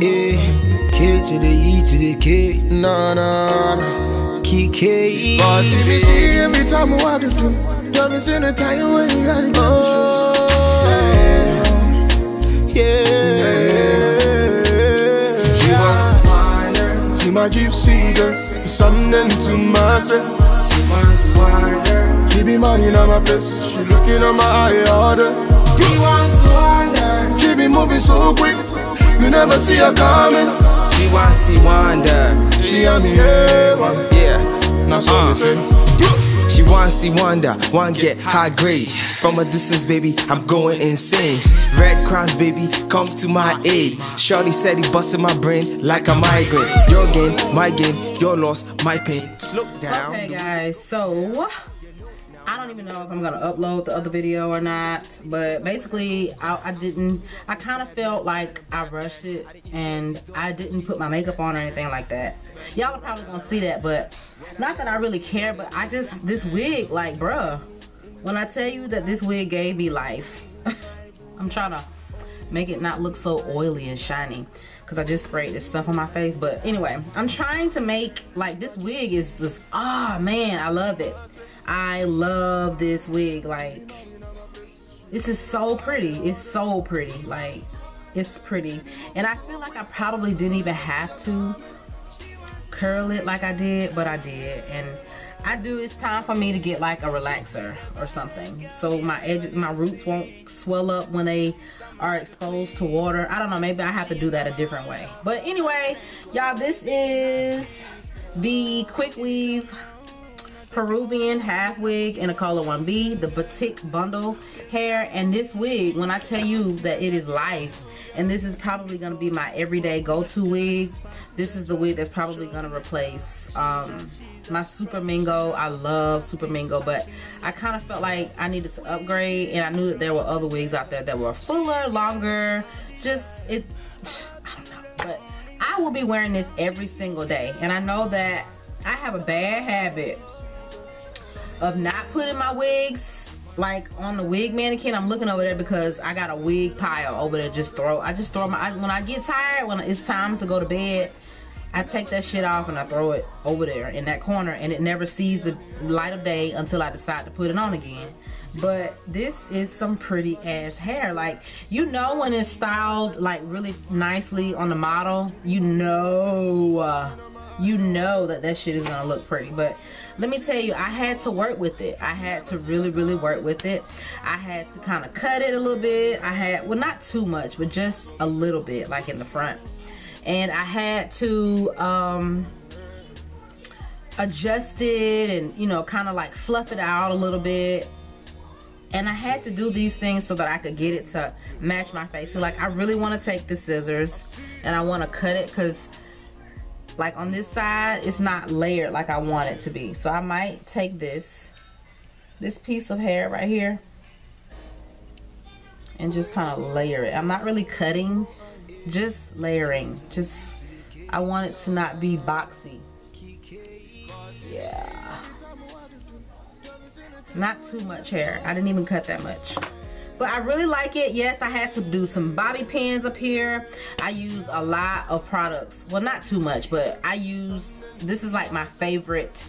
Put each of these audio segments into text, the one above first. K to the E to the K, na na na, K K. Boss, if you see every time I want to do, don't you see the time when you gotta go? Oh, yeah. She was wilder, she my gypsy girl, something to myself. She was wilder, she be money on my place, she looking at my eye harder. She was wilder, she be moving so quick. You never see her coming. She wants to wonder. She had me here one. Yeah, now so me say. She wants to wonder. One get high grade. From a distance, baby, I'm going insane. Red Cross, baby, come to my aid. Shorty said he busted my brain like a migraine. Your game, my game, your loss, my pain. Slow down. Okay, guys, so I don't even know if I'm gonna upload the other video or not, but basically I kind of felt like I rushed it and I didn't put my makeup on or anything like that. Y'all are probably gonna see that, but not that I really care, but I just, this wig, like, bruh, when I tell you that this wig gave me life. I'm trying to make it not look so oily and shiny because I just sprayed this stuff on my face. But anyway, I'm trying to make, like, this wig is just, oh man, I love it. I love this wig. Like, this is so pretty. It's so pretty. Like, it's pretty. And I feel like I probably didn't even have to curl it like I did, but I did. And I do. It's time for me to get like a relaxer or something, so my edges, my roots won't swell up when they are exposed to water. I don't know. Maybe I have to do that a different way. But anyway, y'all, this is the quick weave Peruvian half wig in a color 1B, the Batik bundle hair. And this wig, when I tell you that it is life, and this is probably going to be my everyday go-to wig. This is the wig that's probably going to replace my Super Mingo. I love Super Mingo, but I kind of felt like I needed to upgrade, and I knew that there were other wigs out there that were fuller, longer, just, it, I don't know. But I will be wearing this every single day, and I know that I have a bad habit of not putting my wigs like on the wig mannequin. I'm looking over there because I got a wig pile over there. I just throw my, when I get tired, when it's time to go to bed, I take that shit off and I throw it over there in that corner, and it never sees the light of day until I decide to put it on again. But this is some pretty ass hair. Like, you know when it's styled like really nicely on the model, you know that shit is gonna look pretty. But let me tell you, I had to work with it. I had to really, really work with it. I had to kind of cut it a little bit. I had, well, not too much, but just a little bit, like in the front. And I had to adjust it and, you know, kind of like fluff it out a little bit. And I had to do these things so that I could get it to match my face. So, like, I really want to take the scissors and I want to cut it because, like, on this side, it's not layered like I want it to be. So I might take this piece of hair right here and just kind of layer it. I'm not really cutting, just layering. Just, I want it to not be boxy. Yeah. Not too much hair. I didn't even cut that much. But I really like it. Yes, I had to do some bobby pins up here. I used a lot of products. Well, not too much, but I used, this is like my favorite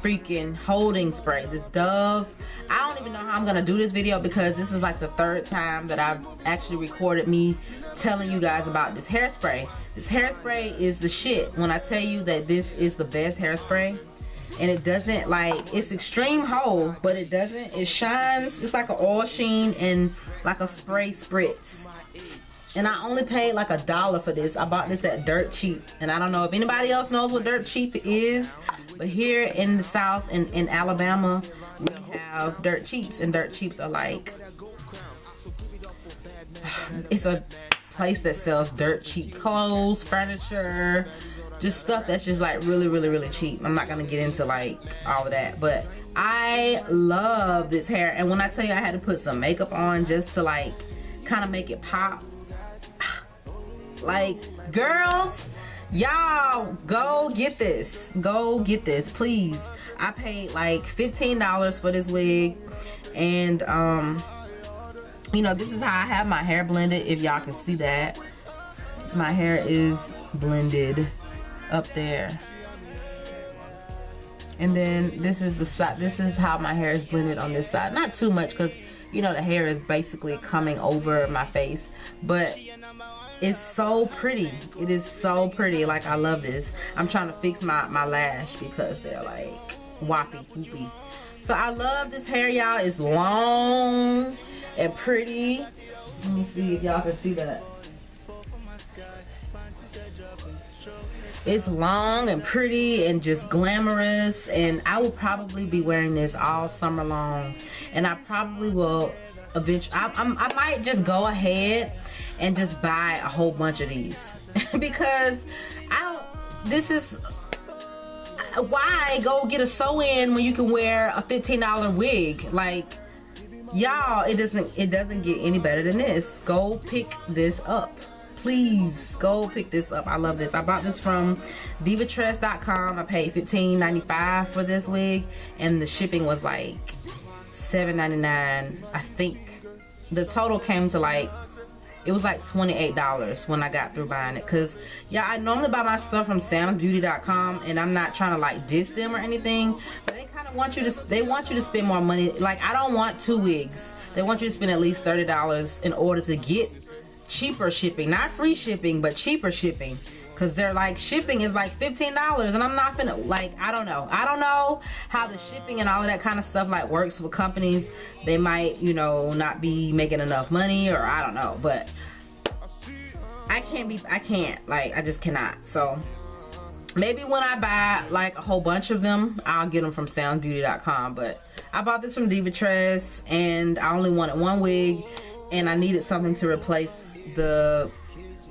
freaking holding spray, this Dove. I don't even know how I'm gonna do this video because this is like the third time that I've actually recorded me telling you guys about this hairspray. This hairspray is the shit. When I tell you that this is the best hairspray, and it doesn't, like, it's extreme hold, but it doesn't, it shines. It's like an oil sheen and like a spray spritz. And I only paid like $1 for this. I bought this at Dirt Cheap, and I don't know if anybody else knows what Dirt Cheap is, but here in the South and in Alabama, we have Dirt Cheaps, and Dirt Cheaps are like, it's a place that sells dirt cheap clothes, furniture, just stuff that's just like really, really, really cheap. I'm not gonna get into like all of that, but I love this hair. And when I tell you I had to put some makeup on just to like kind of make it pop, like, girls, y'all go get this. Go get this, please. I paid like $15 for this wig, and you know, this is how I have my hair blended, if y'all can see that. My hair is blended up there. And then this is the side, this is how my hair is blended on this side. Not too much, because you know the hair is basically coming over my face, but it's so pretty. It is so pretty. Like, I love this. I'm trying to fix my lash because they're like whoppy, whoopy. So I love this hair, y'all. It's long and pretty. Let me see if y'all can see that. It's long and pretty and just glamorous, and I will probably be wearing this all summer long, and I probably will eventually, I might just go ahead and just buy a whole bunch of these because this is, why go get a sew-in when you can wear a $15 wig? Like, y'all, it doesn't get any better than this. Go pick this up. Please go pick this up. I love this. I bought this from divatress.com. I paid $15.95 for this wig, and the shipping was like $7.99. I think the total came to like, it was like $28 when I got through buying it. Cause yeah, I normally buy my stuff from sambeauty.com, and I'm not trying to like diss them or anything, but they kind of want you to spend more money. Like, I don't want two wigs. They want you to spend at least $30 in order to get cheaper shipping, not free shipping, but cheaper shipping, because they're like, shipping is like $15, and I'm not gonna, like, I don't know how the shipping and all of that kind of stuff like works with companies. They might, you know, not be making enough money, or I don't know, but I can't, like, I just cannot. So maybe when I buy like a whole bunch of them, I'll get them from sambeauty.com, but I bought this from Divatress, and I only wanted one wig, and I needed something to replace the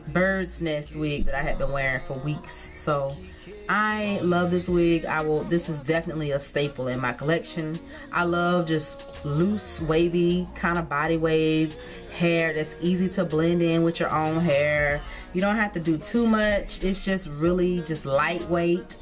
bird's nest wig that I had been wearing for weeks. So I love this wig. This is definitely a staple in my collection. I love just loose, wavy kind of body wave hair that's easy to blend in with your own hair. You don't have to do too much. It's just really just lightweight.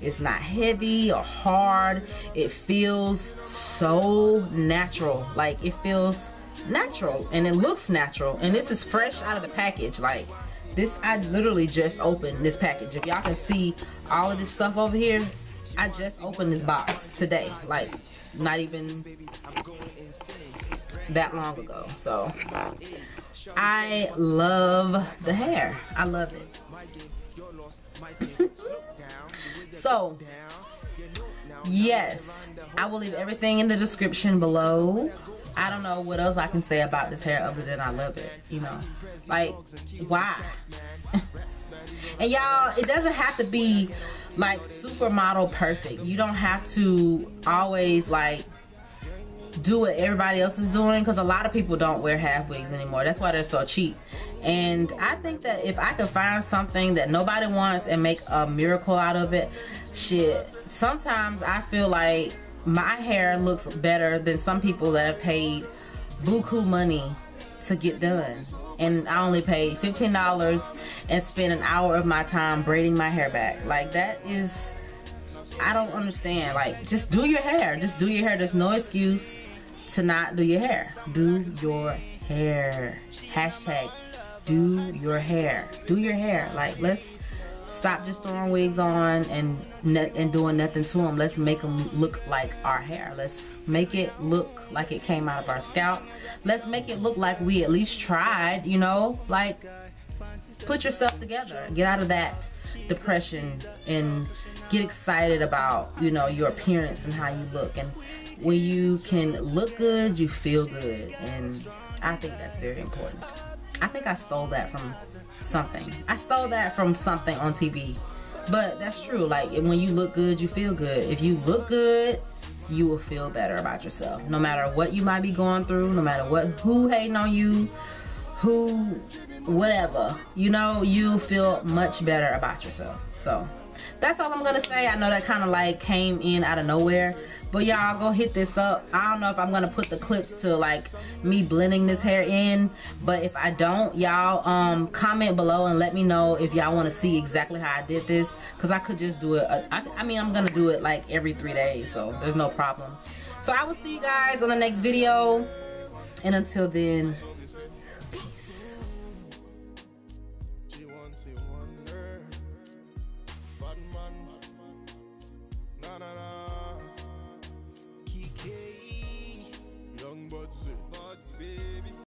It's not heavy or hard. It feels so natural. Like, it feels natural, and it looks natural, and this is fresh out of the package. Like, this, I literally just opened this package. If y'all can see all of this stuff over here, I just opened this box today, like not even that long ago. So I love the hair. I love it. So yes, I will leave everything in the description below. I don't know what else I can say about this hair other than I love it, you know. Like, why? And y'all, it doesn't have to be like supermodel perfect. You don't have to always like do what everybody else is doing, because a lot of people don't wear half wigs anymore. That's why they're so cheap. And I think that if I could find something that nobody wants and make a miracle out of it, shit, sometimes I feel like my hair looks better than some people that have paid buku money to get done. And I only paid $15 and spent an hour of my time braiding my hair back. Like, that is, I don't understand. Like, just do your hair. Just do your hair. There's no excuse to not do your hair. Do your hair. Hashtag do your hair. Do your hair. Like, let's stop just throwing wigs on and doing nothing to them. Let's make them look like our hair. Let's make it look like it came out of our scalp. Let's make it look like we at least tried, you know? Like, put yourself together. Get out of that depression and get excited about, you know, your appearance and how you look. And when you can look good, you feel good. And I think that's very important. I think I stole that from something. I stole that from something on TV. But that's true. Like, when you look good, you feel good. If you look good, you will feel better about yourself. No matter what you might be going through, no matter what, who hating on you, who, whatever. You know, you feel much better about yourself. So that's all I'm gonna say. I know that kind of like came in out of nowhere, but y'all go hit this up. I don't know if I'm gonna put the clips to like me blending this hair in, but if I don't, y'all comment below and let me know if y'all want to see exactly how I did this, because I could just do it. I mean, I'm gonna do it like every 3 days, so there's no problem. So I will see you guys on the next video. And until then, peace.